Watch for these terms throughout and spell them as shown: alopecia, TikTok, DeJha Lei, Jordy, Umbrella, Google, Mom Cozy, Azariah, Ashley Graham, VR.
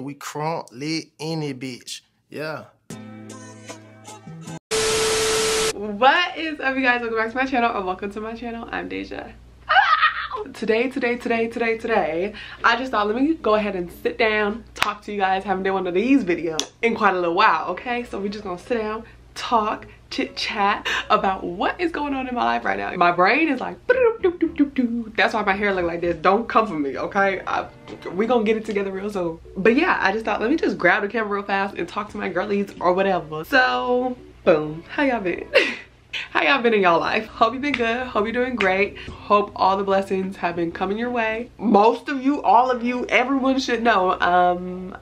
We crunk lit any bitch. Yeah. What is up, you guys? Welcome back to my channel, or welcome to my channel. I'm DeJha. Today, I just thought, let me go ahead and sit down, talk to you guys. Haven't done one of these videos in quite a little while, okay? So we're just gonna sit down, talk, chit chat about what is going on in my life right now. My brain is like, that's why my hair look like this. Don't come for me, okay? We gonna get it together real soon. But yeah, I just thought, let me just grab the camera real fast and talk to my girlies or whatever. So, boom, how y'all been? How y'all been in y'all life? Hope you've been good, hope you're doing great, hope all the blessings have been coming your way. Most of you, all of you, everyone should know,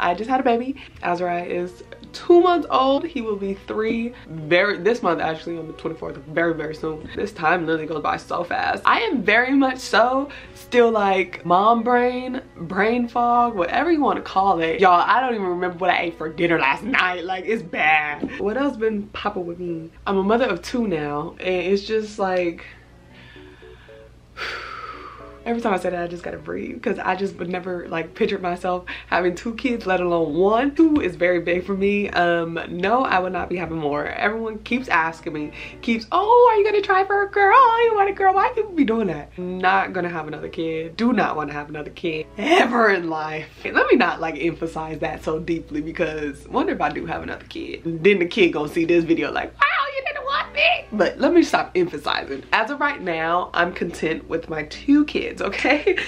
I just had a baby. Azariah is 2 months old. He will be 3 this month, actually, on the 24th, very soon. This time literally goes by so fast. I am very much so still like mom brain, brain fog, whatever you want to call it. Y'all, I don't even remember what I ate for dinner last night. Like, it's bad. What else been popping with me? I'm a mother of 2 now, and it's just like, every time I say that, I just gotta breathe, because I just would never like picture myself having 2 kids, let alone one. 2 is very big for me. No, I would not be having more. Everyone keeps asking me, oh, are you gonna try for a girl? Oh, you want a girl? Why people be doing that? Not gonna have another kid. Do not want to have another kid ever in life. Let me not like emphasize that so deeply, because wonder if I do have another kid, then the kid gonna see this video like, wow, you didn't want me. But let me stop emphasizing. As of right now, I'm content with my 2 kids. Okay,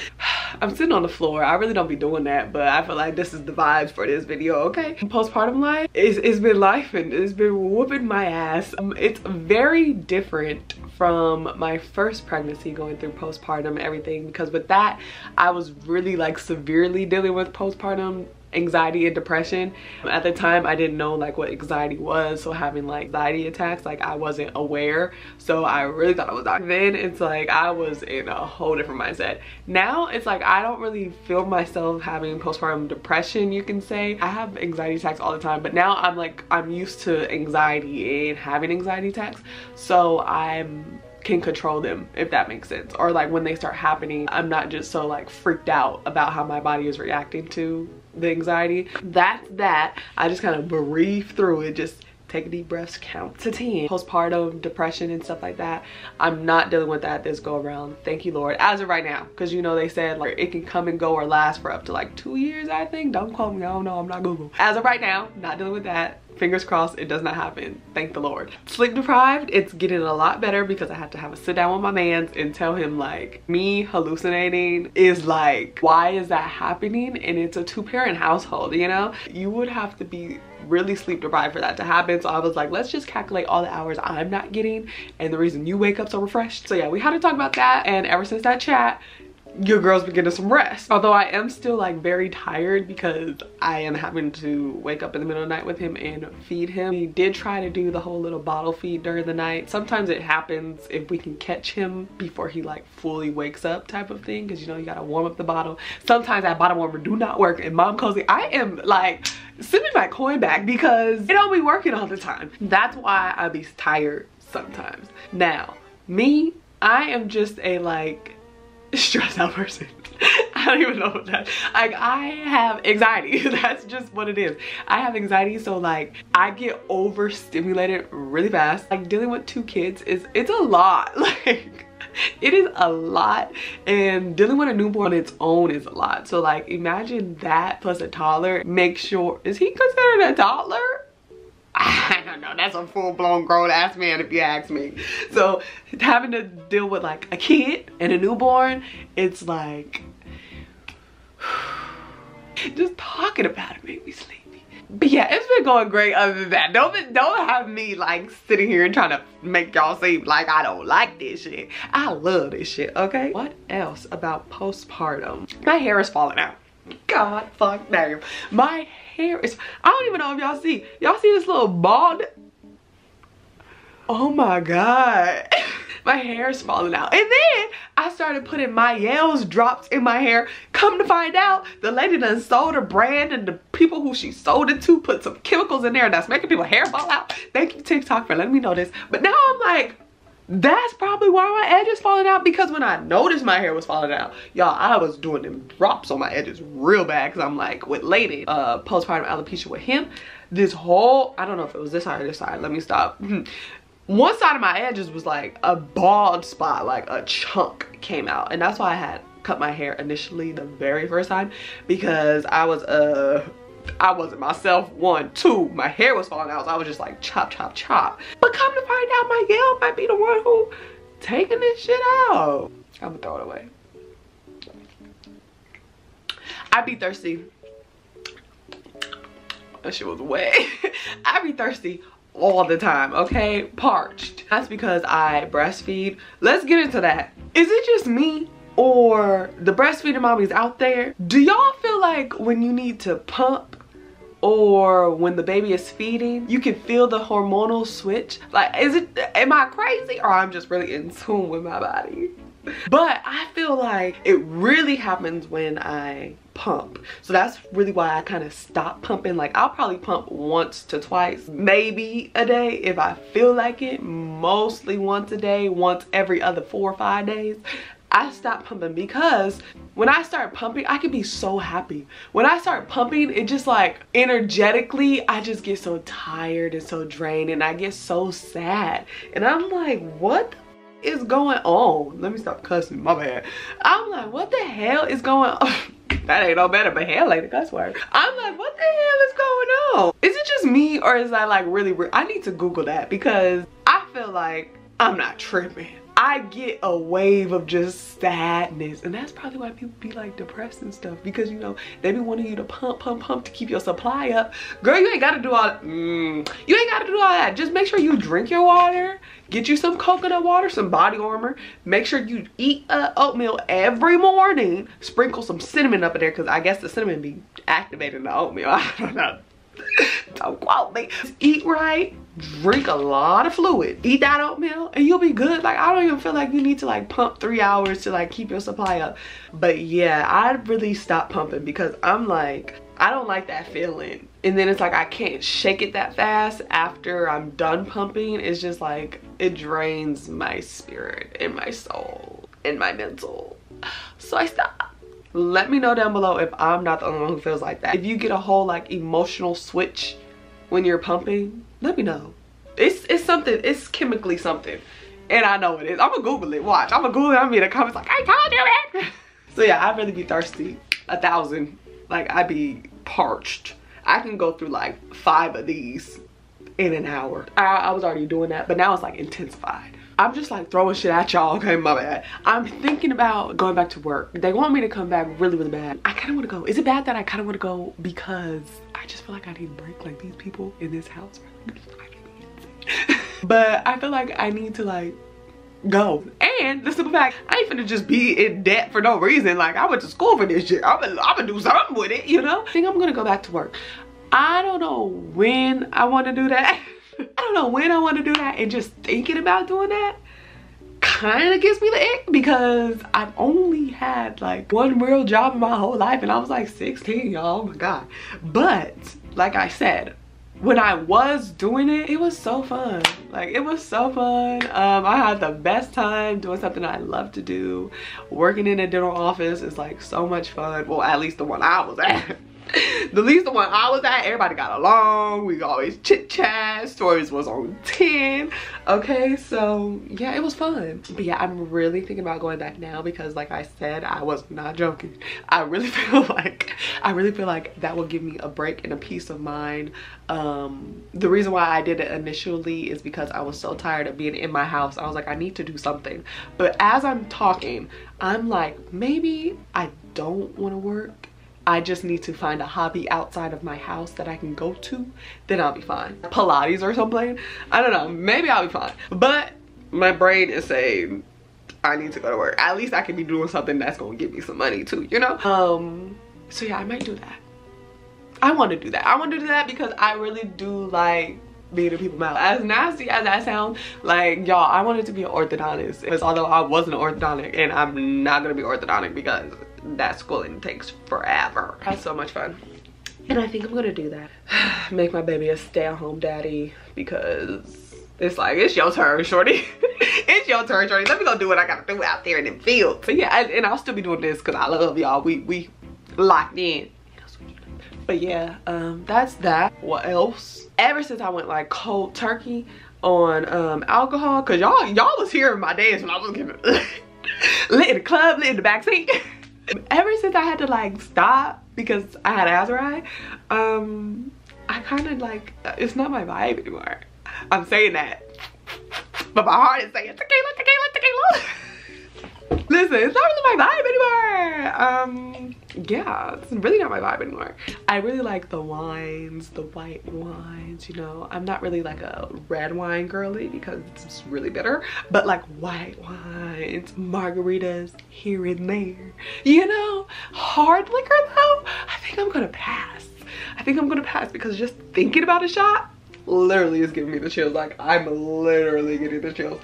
I'm sitting on the floor. I really don't be doing that, but I feel like this is the vibes for this video, okay? Postpartum life, it's been life, and it's been whooping my ass. It's very different from my first pregnancy, going through postpartum, everything, because with that, I was really like severely dealing with postpartum anxiety and depression. At the time, I didn't know like what anxiety was, so having like anxiety attacks, like I wasn't aware, so I really thought I was out. Then it's like I was in a whole different mindset. Now it's like I don't really feel myself having postpartum depression, you can say. I have anxiety attacks all the time, but now I'm like, I'm used to anxiety and having anxiety attacks, so I'm can control them, if that makes sense. Or like when they start happening, I'm not just so like freaked out about how my body is reacting to the anxiety. That's that. I just kind of breathe through it, just take deep breaths, count to 10. Postpartum depression and stuff like that, I'm not dealing with that this go around, thank you Lord, as of right now, because you know they said like it can come and go or last for up to like 2 years, I think. Don't quote me, I don't know, I'm not Google. As of right now, not dealing with that. Fingers crossed it does not happen, thank the Lord. Sleep deprived, it's getting a lot better, because I have to have a sit down with my mans and tell him like me hallucinating is like, why is that happening? And it's a 2-parent household, you know, you would have to be really sleep deprived for that to happen. So I was like, let's just calculate all the hours I'm not getting and the reason you wake up so refreshed. So yeah, we had to talk about that, and ever since that chat, your girl's been getting some rest. Although I am still like very tired, because I am having to wake up in the middle of the night with him and feed him. He did try to do the whole little bottle feed during the night. Sometimes it happens if we can catch him before he like fully wakes up type of thing, because you know you gotta warm up the bottle. Sometimes that bottle warmer do not work, and Mom Cozy, I am like, send me my coin back, because it don't be working all the time. That's why I be tired sometimes. Now me, I am just a like stressed out person. I don't even know what that, like I have anxiety. That's just what it is. I have anxiety, so like I get overstimulated really fast. Like dealing with 2 kids is, it's a lot. Like it is a lot, and dealing with a newborn on its own is a lot. So like imagine that plus a toddler. Make sure, is he considered a toddler? I don't know, that's a full-blown grown-ass man if you ask me. So having to deal with like a kid and a newborn, it's like, just talking about it made me sleep. But yeah, it's been going great other than that. Don't have me like sitting here and trying to make y'all seem like I don't like this shit. I love this shit, okay? What else about postpartum? My hair is falling out. God fuck damn. My hair is, I don't even know if y'all see. Y'all see this little bald? Oh my God. My hair is falling out. And then I started putting my Yale's drops in my hair. Come to find out, the lady done sold her brand, and the people who she sold it to put some chemicals in there, and that's making people's hair fall out. Thank you TikTok for letting me know this. But now I'm like, That's probably why my edges falling out, because when I noticed my hair was falling out, y'all, I was doing them drops on my edges real bad, because I'm like with Lady, postpartum alopecia with him, this whole, I don't know if it was this side or this side, let me stop. One side of my edges was like a bald spot, like a chunk came out, and that's why I had cut my hair initially the very first time, because I wasn't myself. 1, 2, my hair was falling out, so I was just like chop chop chop. But come to find out, my Yale might be the one who taking this shit out. I'm gonna throw it away. I'd be thirsty. That shit was wet. I'd be thirsty all the time, okay? Parched. That's because I breastfeed. Let's get into that. Is it just me, or the breastfeeding mommies out there, do y'all feel like when you need to pump or when the baby is feeding, you can feel the hormonal switch? Like, am I crazy, or I'm just really in tune with my body? But I feel like it really happens when I pump. So that's really why I kind of stopped pumping. Like, I'll probably pump once to twice, maybe a day if I feel like it. Mostly once a day, once every other 4 or 5 days. I stopped pumping because when I start pumping, I can be so happy. When I start pumping, it just like energetically, I just get so tired and so drained, and I get so sad. And I'm like, what the is going on? Let me stop cussing, my bad. I'm like, what the hell is going on? That ain't no better, but hell ain't a cuss word. I'm like, what the hell is going on? Is it just me, or is that like really real? I need to Google that, because I feel like I'm not tripping. I get a wave of just sadness, and that's probably why people be like depressed and stuff, because you know they be wanting you to pump to keep your supply up. Girl, you ain't gotta do all that. You ain't gotta do all that. Just make sure you drink your water, get you some coconut water, some body armor, make sure you eat oatmeal every morning, sprinkle some cinnamon up in there, because I guess the cinnamon be activating the oatmeal, I don't know. Don't quote me. Just eat right, drink a lot of fluid, eat that oatmeal, and you'll be good. Like, I don't even feel like you need to like pump 3 hours to like keep your supply up. But yeah, I really stopped pumping because I'm like, I don't like that feeling, and then it's like I can't shake it that fast after I'm done pumping. It's just like it drains my spirit and my soul and my mental, so I stopped. Let me know down below if I'm not the only one who feels like that. If you get a whole like emotional switch when you're pumping, let me know. It's something, it's chemically something, and I know it is. I'm gonna Google it, watch. I'm gonna Google it, I'm gonna be in the comments like, I told you it. So yeah, I'd really be thirsty, 1,000. Like, I'd be parched. I can go through like 5 of these in an hour. I was already doing that, but now it's like intensified. I'm just like throwing shit at y'all, okay, my bad. I'm thinking about going back to work. They want me to come back really, really bad. I kinda wanna go. Is it bad that I kinda wanna go? Because I just feel like I need a break. Like, these people in this house are like fucking But I feel like I need to like go. And the simple fact, I ain't finna just be in debt for no reason. Like, I went to school for this shit. I'ma do something with it, you know? I think I'm gonna go back to work. I don't know when I wanna do that. I don't know when I want to do that, and just thinking about doing that kind of gives me the ick, because I've only had like 1 real job in my whole life, and I was like 16, y'all, oh my god. But like I said, when I was doing it, it was so fun. Like, it was so fun. I had the best time doing something I love to do. Working in a dental office is like so much fun. Well, at least the one I was at. The least the one I was at, everybody got along. We always chit chat. Stories was on 10. Okay, so yeah, it was fun. But yeah, I'm really thinking about going back now, because like I said, I was not joking. I really feel like that will give me a break and a peace of mind. The reason why I did it initially is because I was so tired of being in my house. I was like, I need to do something. But as I'm talking, I'm like, maybe I don't want to work. I just need to find a hobby outside of my house that I can go to, then I'll be fine. Pilates or something, I don't know, maybe I'll be fine. But my brain is saying, I need to go to work. At least I can be doing something that's gonna give me some money too, you know? So yeah, I might do that. I wanna do that. I wanna do that because I really do like being a people mouth. As nasty as that sounds, like, y'all, I wanted to be an orthodontist, because although I wasn't an orthodontic, and I'm not gonna be orthodontic because that schooling takes forever. I had so much fun, and I think I'm gonna do that. Make my baby a stay-at-home daddy, because it's like, it's your turn, shorty. It's it's your turn, Jordy. Let me go do what I gotta do out there in the field. So yeah, and I'll still be doing this because I love y'all. We locked in. But yeah, that's that. What else? Ever since I went like cold turkey on alcohol, cause y'all was hearing my dance when I was getting lit in the club, lit in the backseat. Ever since I had to like stop because I had azari, I kind of like, it's not my vibe anymore. I'm saying that, but my heart is saying tequila, tequila, tequila. Listen, it's not really my vibe anymore. Yeah, it's really not my vibe anymore. I really like the wines, the white wines, you know. I'm not really like a red wine girly because it's really bitter, but like white wines, margaritas here and there, you know. Hard liquor though, I think I'm gonna pass. I think I'm gonna pass because just thinking about a shot literally is giving me the chills. Like I'm literally getting the chills.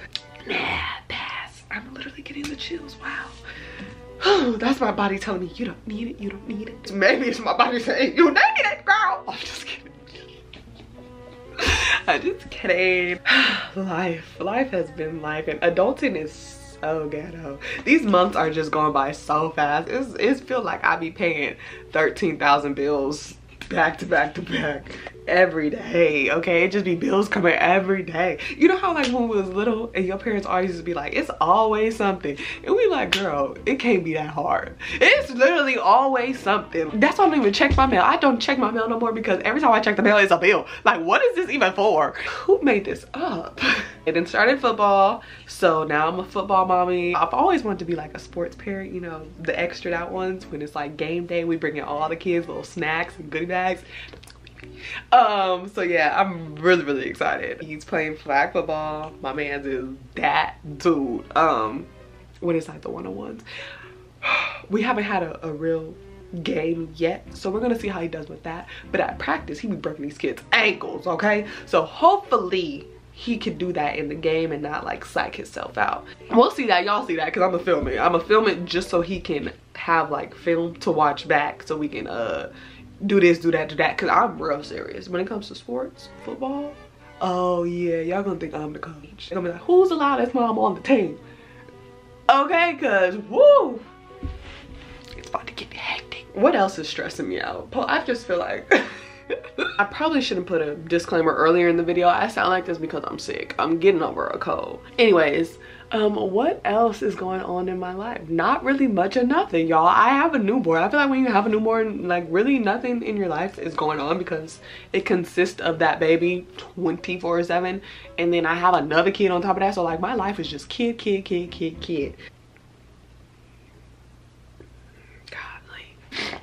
Nah, pass. I'm literally getting the chills, wow. Oh, that's my body telling me you don't need it, you don't need it. Maybe it's my body saying you need it, girl. I'm just kidding. I'm just kidding. Life has been life, and adulting is so ghetto. These months are just going by so fast. It feels like I be paying 13,000 bills back to back to back every day. Okay, it just be bills coming every day. You know how like when we was little and your parents always used to be like, it's always something, and we like, girl, it can't be that hard. It's literally always something. That's why I don't even check my mail. I don't check my mail no more because every time I check the mail it's a bill. Like what is this even for? Who made this up? And then started football, so now I'm a football mommy. I've always wanted to be like a sports parent, you know, the extra out ones when it's like game day, we bring in all the kids little snacks and goodie bags. So yeah, I'm really excited. He's playing flag football. My man's is that dude. When it's like the one-on-ones, we haven't had a real game yet, so we're gonna see how he does with that. But at practice he be breaking these kids' ankles, okay? So hopefully he could do that in the game and not like psych himself out. We'll see that, y'all see that, because I'm gonna film it just so he can have like film to watch back, so we can do this, do that, do that, because I'm real serious when it comes to sports, football. Oh yeah, y'all gonna think I'm the coach. They're gonna be like, who's the loudest mom on the team? Okay, because woo, it's about to get hectic. What else is stressing me out? I just feel like I probably shouldn't put a disclaimer earlier in the video. I sound like this because I'm sick. I'm getting over a cold. Anyways, what else is going on in my life? Not really much of nothing, y'all. I have a newborn. I feel like when you have a newborn, like really nothing in your life is going on because it consists of that baby 24/7. And then I have another kid on top of that. So like my life is just kid, kid, kid, kid, kid.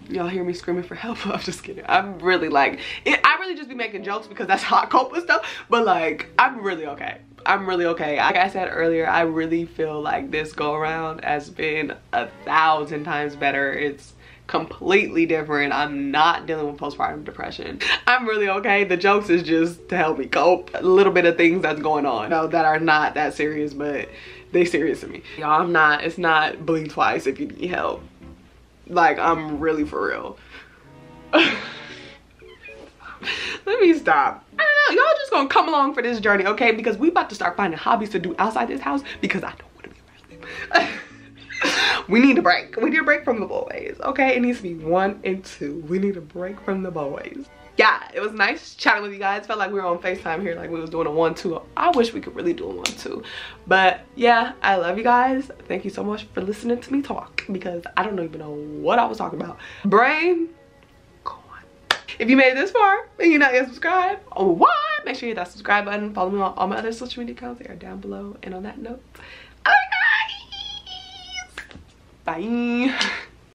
Y'all hear me screaming for help? I'm just kidding. I'm really like, I really just be making jokes because that's how I cope with stuff. But like, I'm really okay. I'm really okay. Like I said earlier, I really feel like this go around has been 1,000 times better. It's completely different. I'm not dealing with postpartum depression. I'm really okay. The jokes is just to help me cope. A little bit of things that's going on, you know, that are not that serious, but they serious to me. Y'all, I'm not, it's not blink twice if you need help. Like I'm really for real. Let me stop. I don't know, y'all just gonna come along for this journey, okay? Because we about to start finding hobbies to do outside this house because I don't want to be around them. We need a break. We need a break from the boys, okay? It needs to be 1 and 2. We need a break from the boys. Yeah, it was nice chatting with you guys. Felt like we were on FaceTime here, like we was doing a 1-2. I wish we could really do a 1-2. But yeah, I love you guys. Thank you so much for listening to me talk because I don't even know what I was talking about. Brain gone. If you made it this far and you're not yet subscribed, why? Make sure you hit that subscribe button. Follow me on all my other social media accounts. They are down below. And on that note, bye.